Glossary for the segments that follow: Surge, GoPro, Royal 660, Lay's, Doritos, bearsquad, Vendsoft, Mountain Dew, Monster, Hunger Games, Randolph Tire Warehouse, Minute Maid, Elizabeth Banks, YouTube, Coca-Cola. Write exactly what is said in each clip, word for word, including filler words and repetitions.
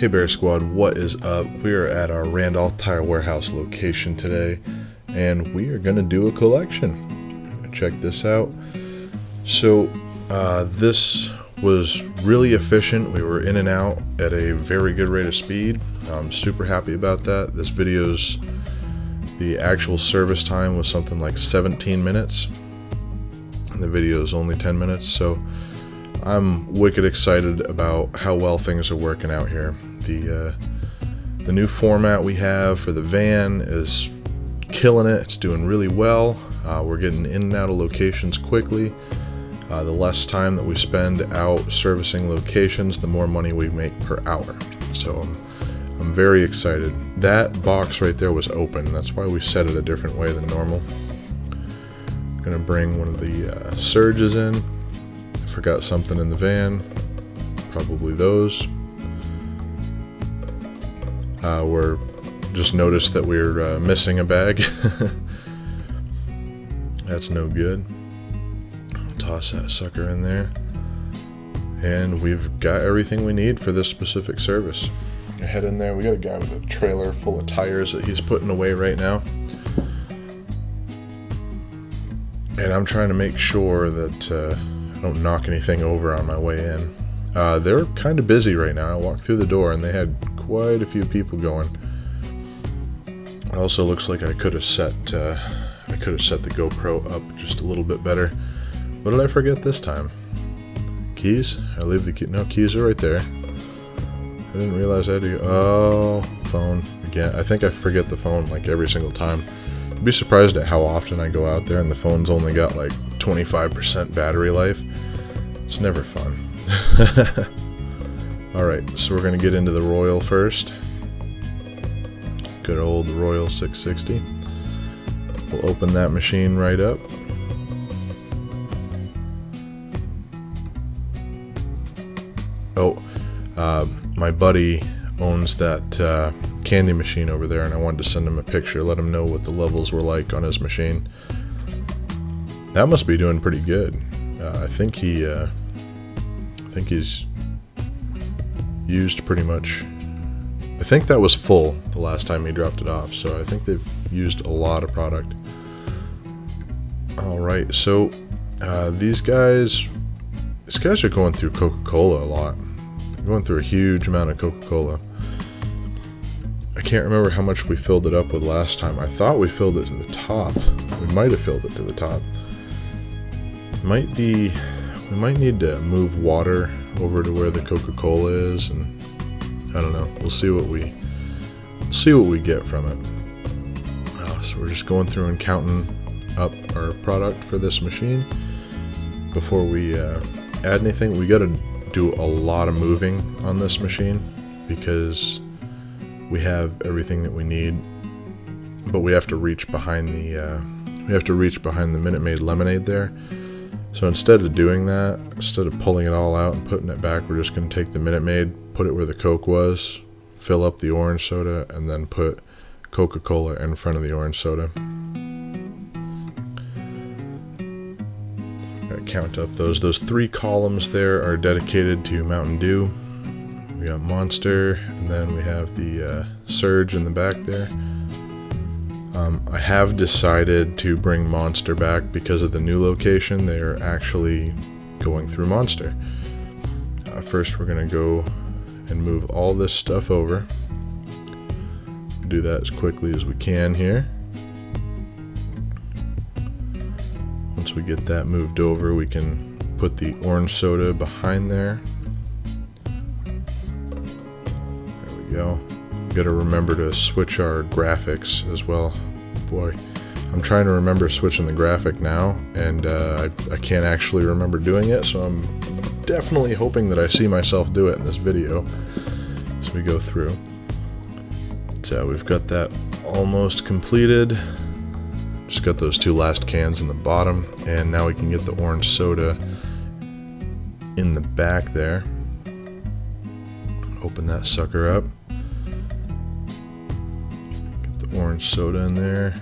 Hey Bear Squad, what is up? We are at our Randolph Tire Warehouse location today, and we are gonna do a collection. Check this out. So uh, this was really efficient. We were in and out at a very good rate of speed. I'm super happy about that. This video's, the actual service time was something like seventeen minutes. The video is only ten minutes, so I'm wicked excited about how well things are working out here. The uh, the new format we have for the van is killing it. It's doing really well. Uh, we're getting in and out of locations quickly. Uh, the less time that we spend out servicing locations, the more money we make per hour. So I'm, I'm very excited. That box right there was open. That's why we set it a different way than normal. I'm gonna bring one of the uh, Surges in. Forgot something in the van, probably those. Uh, we're just noticed that we're uh, missing a bag. That's no good. Toss that sucker in there, and we've got everything we need for this specific service. Head in there. We got a guy with a trailer full of tires that he's putting away right now, and I'm trying to make sure that Uh, don't knock anything over on my way in. Uh, they're kind of busy right now. I walked through the door and they had quite a few people going. It also looks like I could have set uh, I could have set the GoPro up just a little bit better. What did I forget this time? Keys? I leave the key. No, keys are right there. I didn't realize I had to go. Oh, phone again. I think I forget the phone like every single time. I'd be surprised at how often I go out there and the phone's only got like twenty-five percent battery life. It's never fun. Alright, so we're gonna get into the Royal first. Good old Royal six sixty. We'll open that machine right up. Oh, uh, my buddy owns that uh, candy machine over there, and I wanted to send him a picture, let him know what the levels were like on his machine. That must be doing pretty good. Uh, I think he, uh, I think he's used pretty much. I think that was full the last time he dropped it off, so I think they've used a lot of product. All right, so uh, these guys, these guys are going through Coca-Cola a lot. They're going through a huge amount of Coca-Cola. I can't remember how much we filled it up with last time. I thought we filled it to the top. We might have filled it to the top. Might be, we might need to move water over to where the Coca-Cola is, and I don't know. We'll see what we we'll see what we get from it. Uh, so we're just going through and counting up our product for this machine before we uh, add anything. We got to do a lot of moving on this machine because we have everything that we need, but we have to reach behind the uh, we have to reach behind the Minute Maid lemonade there. So instead of doing that, instead of pulling it all out and putting it back, we're just going to take the Minute Maid, put it where the Coke was, fill up the orange soda, and then put Coca-Cola in front of the orange soda. Gotta count up those. Those three columns there are dedicated to Mountain Dew. We got Monster, and then we have the uh, Surge in the back there. Um, I have decided to bring Monster back because of the new location. They are actually going through Monster. Uh, first, we're going to go and move all this stuff over. Do that as quickly as we can here. Once we get that moved over, we can put the orange soda behind there. Go. Gotta remember to switch our graphics as well. Boy, I'm trying to remember switching the graphic now, and uh, I, I can't actually remember doing it, so I'm definitely hoping that I see myself do it in this video as we go through. So we've got that almost completed. Just got those two last cans in the bottom, and now we can get the orange soda in the back there. Open that sucker up. Orange soda in there.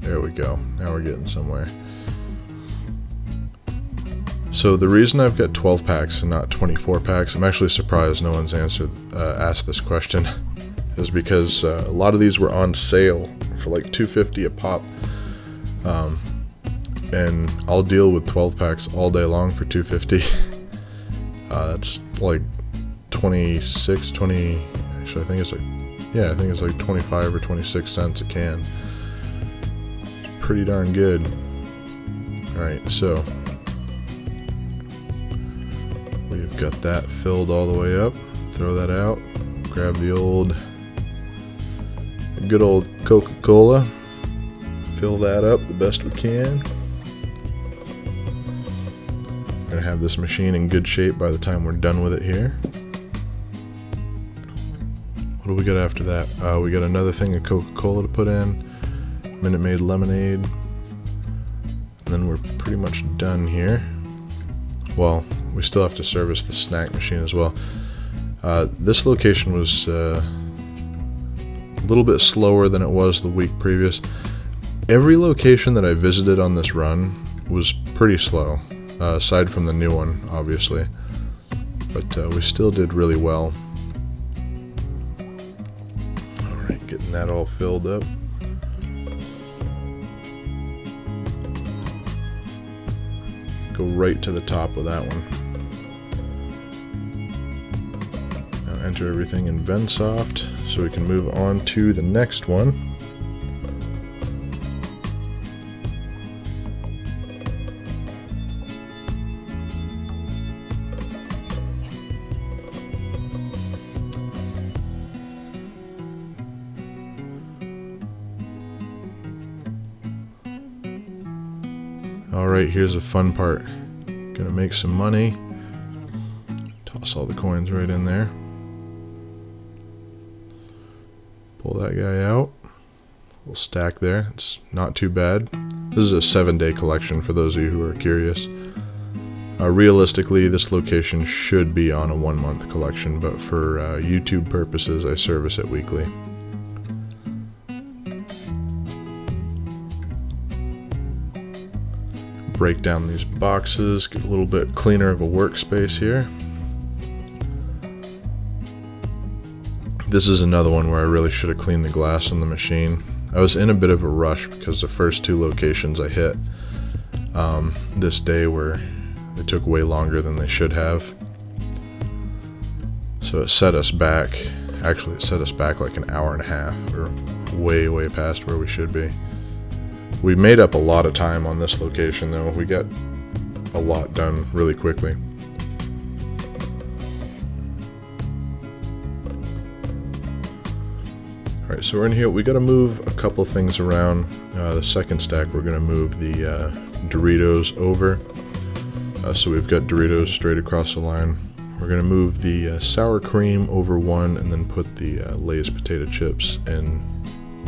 There we go. Now we're getting somewhere. So the reason I've got twelve packs and not twenty-four packs, I'm actually surprised no one's answered uh, asked this question, is because uh, a lot of these were on sale for like two fifty a pop, um, and I'll deal with twelve packs all day long for two fifty. uh, that's like twenty-six, twenty. Actually, I think it's like, yeah, I think it's like twenty-five or twenty-six cents a can. Pretty darn good. All right, so we've got that filled all the way up. Throw that out. Grab the old, good old Coca-Cola. Fill that up the best we can. We're gonna have this machine in good shape by the time we're done with it here. What do we got after that? Uh, we got another thing of Coca-Cola to put in. Minute Maid lemonade. And then we're pretty much done here. Well, we still have to service the snack machine as well. Uh, this location was uh, a little bit slower than it was the week previous. Every location that I visited on this run was pretty slow, uh, aside from the new one, obviously. But uh, we still did really well. Alright, getting that all filled up. Go right to the top with that one. Enter everything in Vendsoft so we can move on to the next one. Alright, here's the fun part. Gonna make some money. Toss all the coins right in there. Pull that guy out. Little stack there. It's not too bad. This is a seven-day collection for those of you who are curious. Uh, realistically, this location should be on a one-month collection, but for uh, YouTube purposes, I service it weekly. Break down these boxes. Get a little bit cleaner of a workspace here. This is another one where I really should have cleaned the glass on the machine. I was in a bit of a rush because the first two locations I hit um, this day were, they took way longer than they should have. So it set us back, actually it set us back like an hour and a half. We're way, way past where we should be. We made up a lot of time on this location though. We got a lot done really quickly. Alright, so we're in here. We got to move a couple things around. Uh, the second stack, we're going to move the uh, Doritos over. Uh, so we've got Doritos straight across the line. We're going to move the uh, sour cream over one and then put the uh, Lay's potato chips in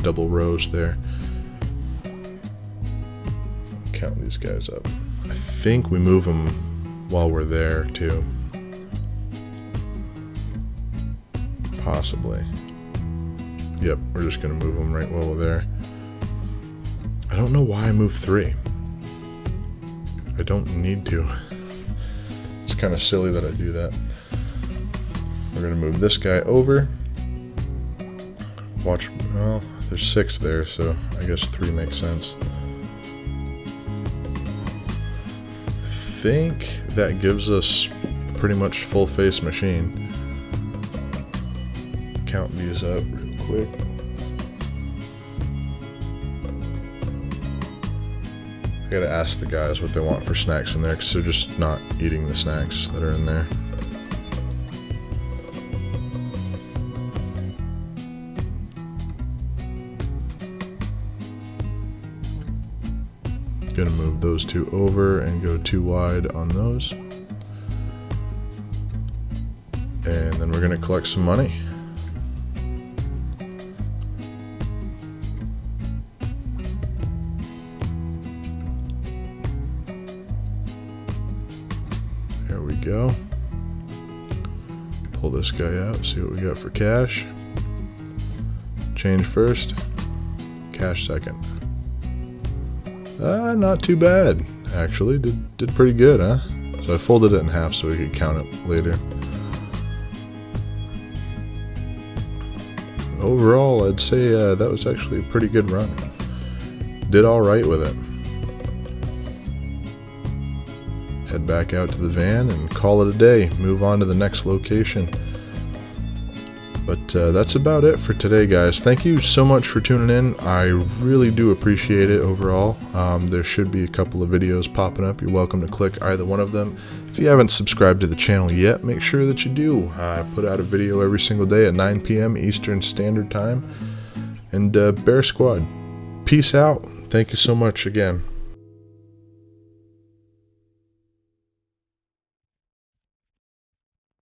double rows there. Count these guys up. I think we move them while we're there too. Possibly. Yep, we're just going to move them right while we're there. I don't know why I moved three. I don't need to. It's kind of silly that I do that. We're going to move this guy over. Watch, well, there's six there, so I guess three makes sense. I think that gives us pretty much full face machine. Count these up. Quick. I gotta ask the guys what they want for snacks in there because they're just not eating the snacks that are in there. Gonna move those two over and go too wide on those. And then we're gonna collect some money. Go. Pull this guy out, see what we got for cash. Change first, cash second. Ah, not too bad, actually. Did, did pretty good, huh? So I folded it in half so we could count it later. Overall, I'd say uh, that was actually a pretty good run. Did alright with it. Head back out to the van and call it a day. Move on to the next location. But uh, that's about it for today, guys. Thank you so much for tuning in. I really do appreciate it overall. Um, there should be a couple of videos popping up. You're welcome to click either one of them. If you haven't subscribed to the channel yet, make sure that you do. I put out a video every single day at nine P M Eastern Standard Time. And uh, Bear Squad, peace out. Thank you so much again.